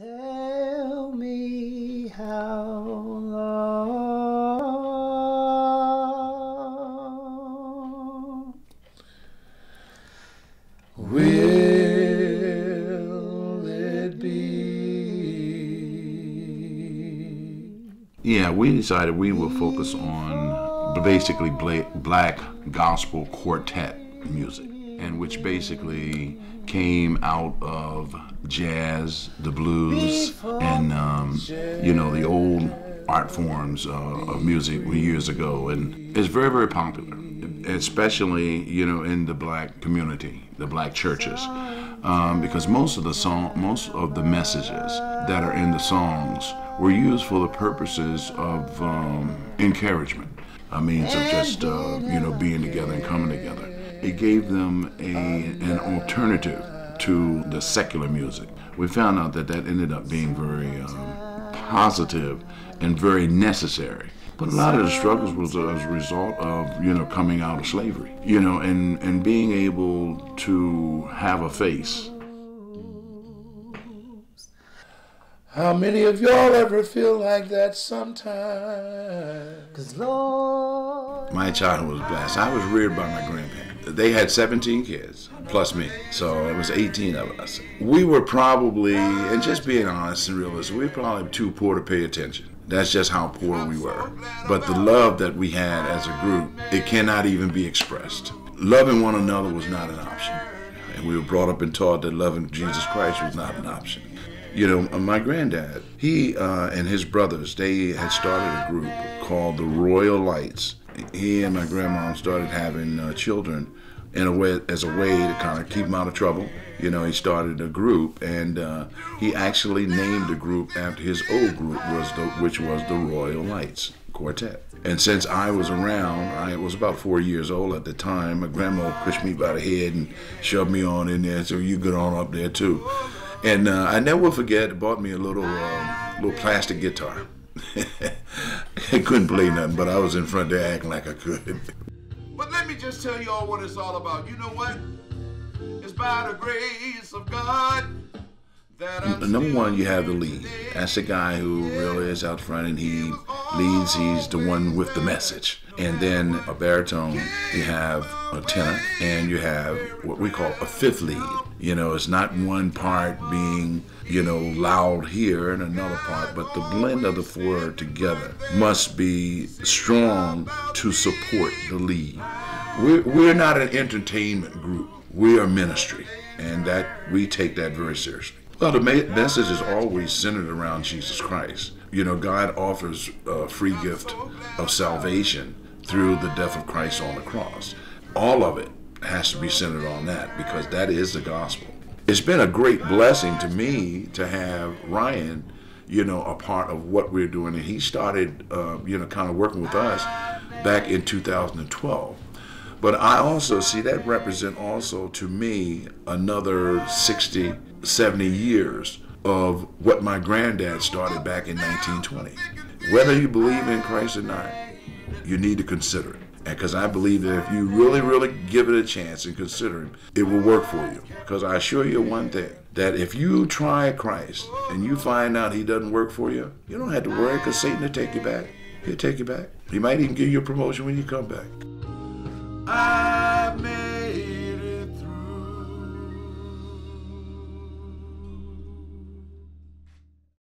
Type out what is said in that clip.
Tell me how long will it be? Yeah, we decided we will focus on basically black gospel quartet music, and which basically came out of jazz, the blues, and you know, the old art forms of music years ago. And it's very, very popular, especially, you know, in the black community, the black churches, because most of the messages that are in the songs were used for the purposes of encouragement. I mean, so just you know, being together and coming together. It gave them an alternative to the secular music. We found out that ended up being very positive and very necessary. But a lot of the struggles was as a result of, you know, coming out of slavery, you know, and being able to have a face. How many of y'all ever feel like that sometimes? 'Cause Lord, my childhood was blessed. I was reared by my grandparents. They had 17 kids, plus me, so it was 18 of us. We were probably, and just being honest and realistic, we were probably too poor to pay attention. That's just how poor we were. But the love that we had as a group, it cannot even be expressed. Loving one another was not an option. And we were brought up and taught that loving Jesus Christ was not an option. You know, my granddad, he and his brothers, they had started a group called the Royal Lights. He and my grandma started having children in a way, as a way to kind of keep them out of trouble. You know, he started a group, and he actually named the group after his old group, which was the Royal Lights Quartet. And since I was around, I was about 4 years old at the time, my grandma pushed me by the head and shoved me on in there, so you get on up there too. And I never forget, bought me a little plastic guitar. I couldn't play nothing, but I was in front there acting like I could. But let me just tell you all what it's all about. You know what? It's by the grace of God that I'm number one, you have the lead. That's the guy who really is out front, and he leads. He's the one with the message. And then a baritone, you have a tenor, and you have what we call a fifth lead. You know, it's not one part being, you know, loud here and another part, but the blend of the four together must be strong to support the lead. We're not an entertainment group. We are ministry, and that we take that very seriously. Well, the message is always centered around Jesus Christ. You know, God offers a free gift of salvation through the death of Christ on the cross. All of it has to be centered on that, because that is the gospel. It's been a great blessing to me to have Ryan, you know, a part of what we're doing. And he started, you know, kind of working with us back in 2012. But I also see that represent also to me another 60, 70 years of what my granddad started back in 1920. Whether you believe in Christ or not, you need to consider it. Because I believe that if you really, really give it a chance and consider it, it will work for you. Because I assure you one thing, that if you try Christ and you find out he doesn't work for you, you don't have to worry, because Satan will take you back. He'll take you back. He might even give you a promotion when you come back.